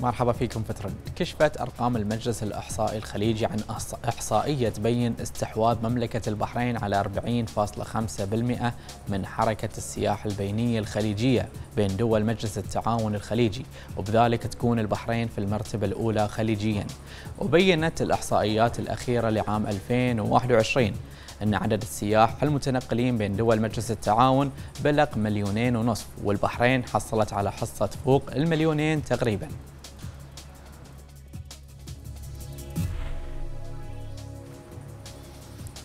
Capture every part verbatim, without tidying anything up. مرحبا فيكم في ترند. كشفت أرقام المجلس الإحصائي الخليجي عن إحصائية تبين استحواذ مملكة البحرين على أربعين فاصلة خمسة بالمئة من حركة السياحة البينية الخليجية بين دول مجلس التعاون الخليجي، وبذلك تكون البحرين في المرتبة الأولى خليجياً. وبينت الإحصائيات الأخيرة لعام ألفين وواحد وعشرين أن عدد السياح المتنقلين بين دول مجلس التعاون بلغ مليونين ونصف، والبحرين حصلت على حصة فوق المليونين تقريباً.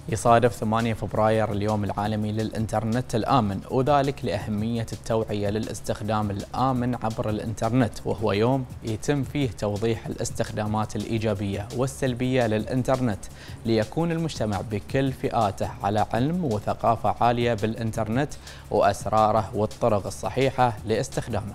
يصادف ثمانية فبراير اليوم العالمي للإنترنت الآمن، وذلك لأهمية التوعية للاستخدام الآمن عبر الإنترنت، وهو يوم يتم فيه توضيح الاستخدامات الإيجابية والسلبية للإنترنت، ليكون المجتمع بكل فئاته على علم وثقافة عالية بالإنترنت وأسراره والطرق الصحيحة لاستخدامه.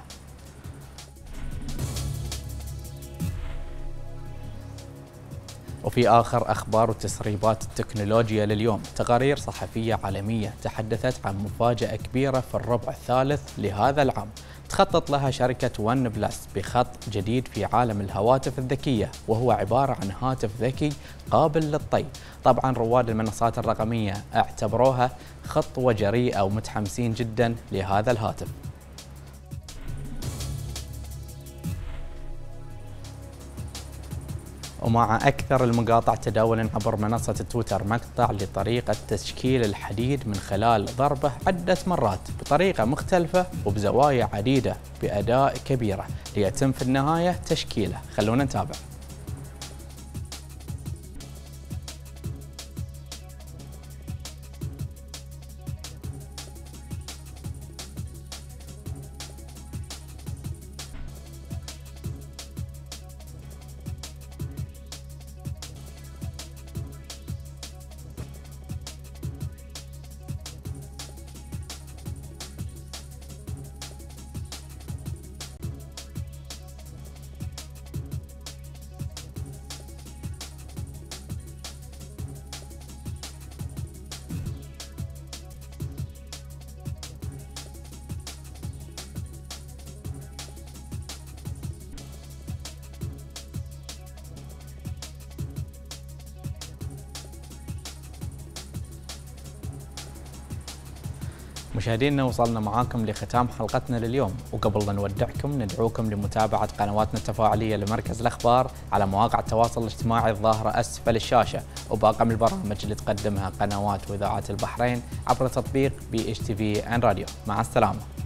وفي آخر أخبار وتسريبات التكنولوجيا لليوم، تقارير صحفية عالمية تحدثت عن مفاجأة كبيرة في الربع الثالث لهذا العام، تخطط لها شركة ون بلس بخط جديد في عالم الهواتف الذكية، وهو عبارة عن هاتف ذكي قابل للطي. طبعا رواد المنصات الرقمية اعتبروها خطوة جريئة ومتحمسين جدا لهذا الهاتف. ومع أكثر المقاطع تداولاً عبر منصة تويتر، مقطع لطريقة تشكيل الحديد من خلال ضربه عدة مرات بطريقة مختلفة وبزوايا عديدة بأداء كبيرة، ليتم في النهاية تشكيله. خلونا نتابع. مشاهدينا، وصلنا معاكم لختام حلقتنا لليوم، وقبل لا نودعكم ندعوكم لمتابعة قنواتنا التفاعلية لمركز الأخبار على مواقع التواصل الاجتماعي الظاهرة أسفل الشاشة، وباقم البرامج اللي تقدمها قنوات وإذاعات البحرين عبر تطبيق بي إتش تي في إن راديو. مع السلامة.